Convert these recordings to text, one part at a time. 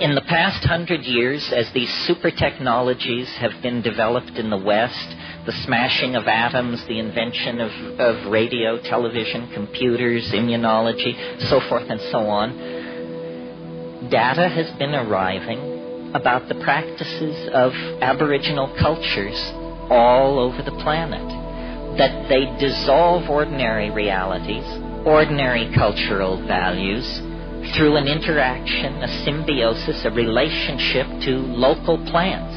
In the past 100 years, as these super technologies have been developed in the West, the smashing of atoms, the invention of radio, television, computers, immunology, so forth and so on, data has been arriving about the practices of Aboriginal cultures all over the planet, that they dissolve ordinary realities, ordinary cultural values, through an interaction, a symbiosis, a relationship to local plants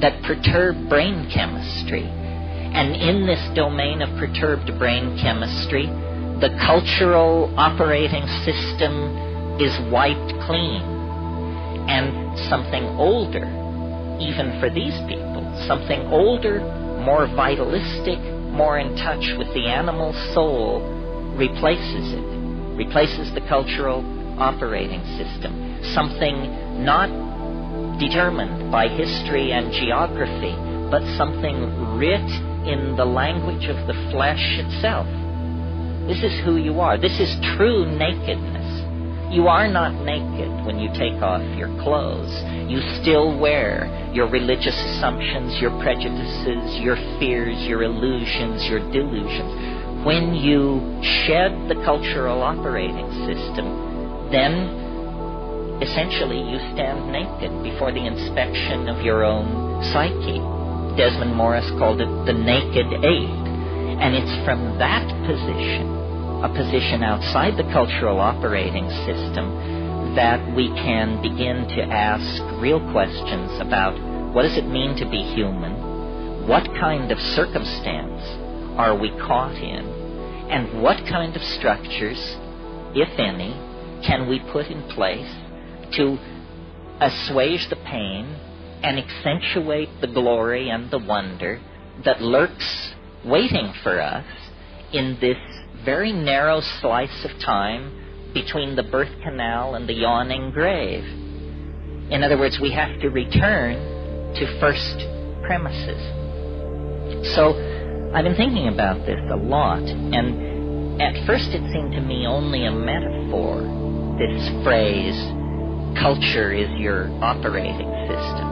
that perturb brain chemistry. And in this domain of perturbed brain chemistry, the cultural operating system is wiped clean. And something older, even for these people, something older, more vitalistic, more in touch with the animal soul, replaces it, replaces the cultural operating system. Something not determined by history and geography, but something writ in the language of the flesh itself. This is who you are. This is true nakedness. You are not naked when you take off your clothes. You still wear your religious assumptions, your prejudices, your fears, your illusions, your delusions. When you shed the cultural operating system, then essentially, you stand naked before the inspection of your own psyche. Desmond Morris called it the naked ape. And it's from that position, a position outside the cultural operating system, that we can begin to ask real questions about what does it mean to be human, what kind of circumstance are we caught in, and what kind of structures, if any, can we put in place to assuage the pain and accentuate the glory and the wonder that lurks waiting for us in this very narrow slice of time between the birth canal and the yawning grave. In other words, we have to return to first premises. So I've been thinking about this a lot, and at first it seemed to me only a metaphor, this phrase, culture is your operating system.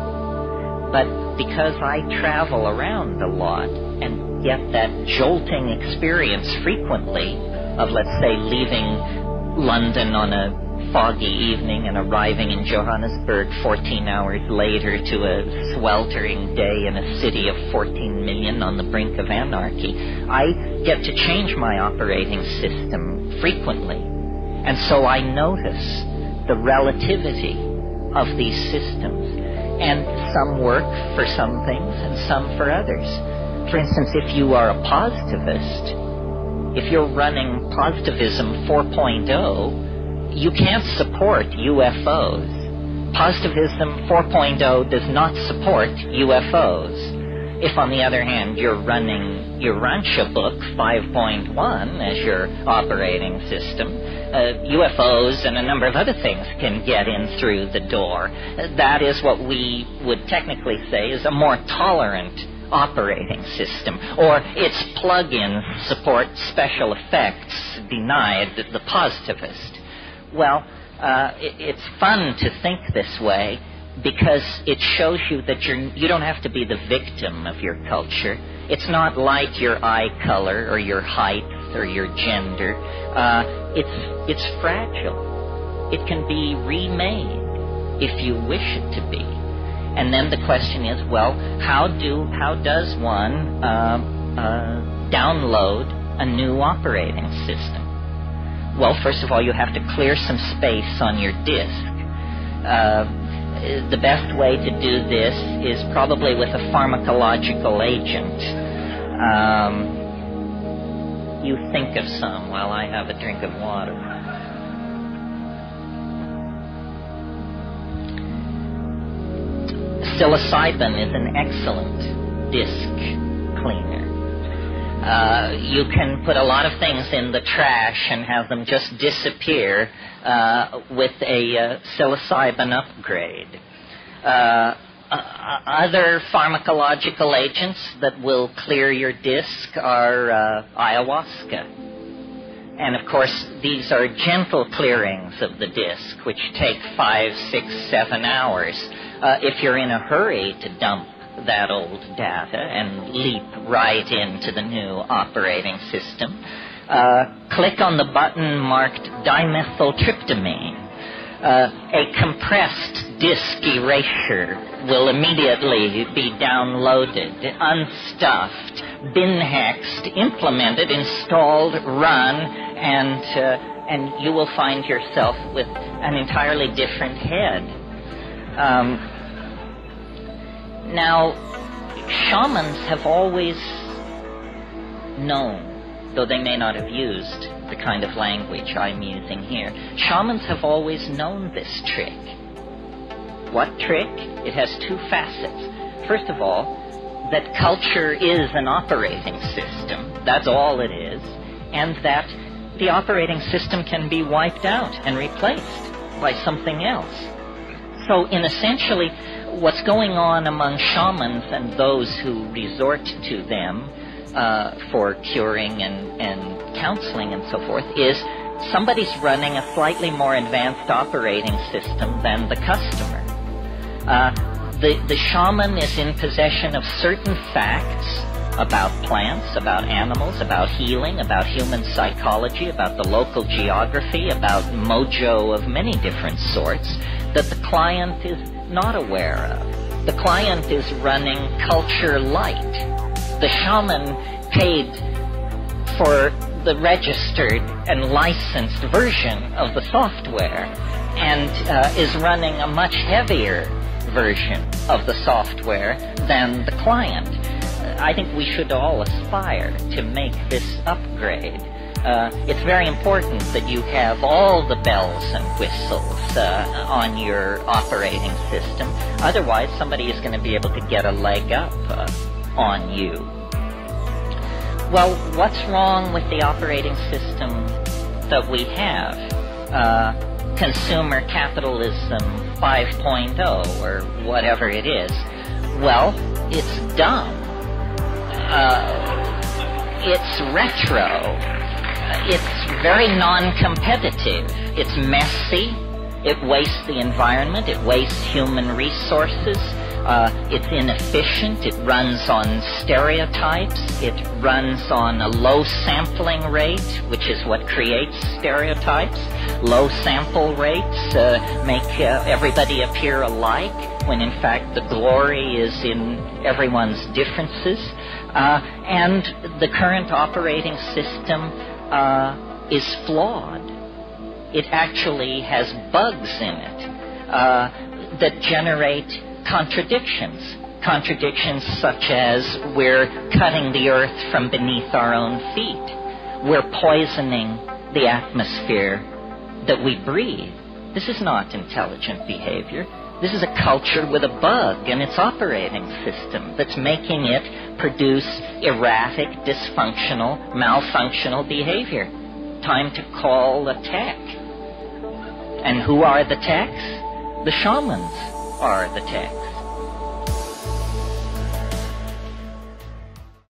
But because I travel around a lot and get that jolting experience frequently of, let's say, leaving London on a foggy evening and arriving in Johannesburg 14 hours later to a sweltering day in a city of 14 million on the brink of anarchy, I get to change my operating system frequently. And so I notice the relativity of these systems, and some work for some things and some for others. For instance, if you are a positivist, if you're running Positivism 4.0, you can't support UFOs. Positivism 4.0 does not support UFOs. If, on the other hand, you're running Urantia Book 5.1 as your operating system, UFOs and a number of other things can get in through the door. That is what we would technically say is a more tolerant operating system, or its plug-in support special effects denied the positivist. Well, it's fun to think this way, because it shows you that you don't have to be the victim of your culture. It's not like your eye color or your height or your gender. It's fragile. It can be remade if you wish it to be. And then the question is, well, how does one download a new operating system? Well, first of all, you have to clear some space on your disk. The best way to do this is probably with a pharmacological agent. You think of some while I have a drink of water. Psilocybin is an excellent disc cleaner. You can put a lot of things in the trash and have them just disappear with a psilocybin upgrade. Other pharmacological agents that will clear your disc are ayahuasca. And of course, these are gentle clearings of the disc, which take 5, 6, 7 hours. If you're in a hurry to dump that old data and leap right into the new operating system, click on the button marked dimethyltryptamine. A compressed disk erasure will immediately be downloaded, unstuffed, bin-hexed, implemented, installed, run, and you will find yourself with an entirely different head. Now, shamans have always known, though they may not have used the kind of language I'm using here, shamans have always known this trick. What trick? It has two facets. First of all, that culture is an operating system. That's all it is. And that the operating system can be wiped out and replaced by something else. So, in essentially, what's going on among shamans and those who resort to them for curing and counseling and so forth, is somebody's running a slightly more advanced operating system than the customer. The shaman is in possession of certain facts about plants, about animals, about healing, about human psychology, about the local geography, about mojo of many different sorts, that the client is not aware of. The client is running culture light. The shaman paid for the registered and licensed version of the software, and is running a much heavier version of the software than the client. I think we should all aspire to make this upgrade. It's very important that you have all the bells and whistles on your operating system. Otherwise, somebody is going to be able to get a leg up on you. Well, what's wrong with the operating system that we have? Consumer capitalism 5.0 or whatever it is. Well, it's dumb. It's retro. It's very non-competitive. It's messy. It wastes the environment. It wastes human resources. It's inefficient, it runs on stereotypes, it runs on a low sampling rate, which is what creates stereotypes. Low sample rates make everybody appear alike, when in fact the glory is in everyone's differences. And the current operating system is flawed. It actually has bugs in it that generate contradictions such as we're cutting the earth from beneath our own feet, we're poisoning the atmosphere that we breathe. This is not intelligent behavior. This is a culture with a bug in its operating system that's making it produce erratic, dysfunctional, malfunctional behavior. Time to call the tech. And who are the techs? The shamans are the text.